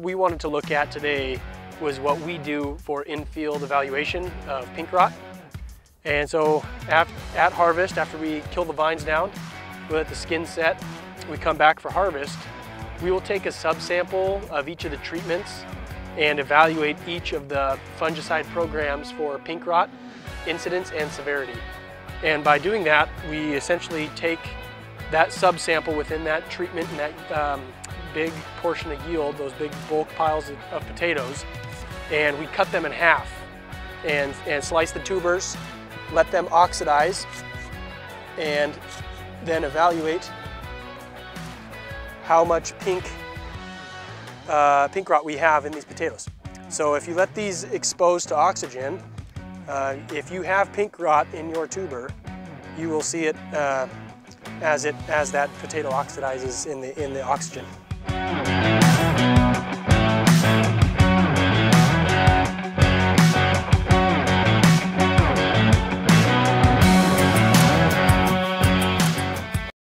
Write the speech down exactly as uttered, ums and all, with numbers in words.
what we wanted to look at today was what we do for in-field evaluation of pink rot. And so at, at harvest, after we kill the vines down, we let the skin set, we come back for harvest, we will take a subsample of each of the treatments and evaluate each of the fungicide programs for pink rot, incidence, and severity. And by doing that, we essentially take that subsample within that treatment and that um, big portion of yield, those big bulk piles of, of potatoes, and we cut them in half and, and slice the tubers, let them oxidize, and then evaluate how much pink, uh, pink rot we have in these potatoes. So if you let these expose to oxygen, uh, if you have pink rot in your tuber, you will see it uh, as it as that potato oxidizes in the in the oxygen.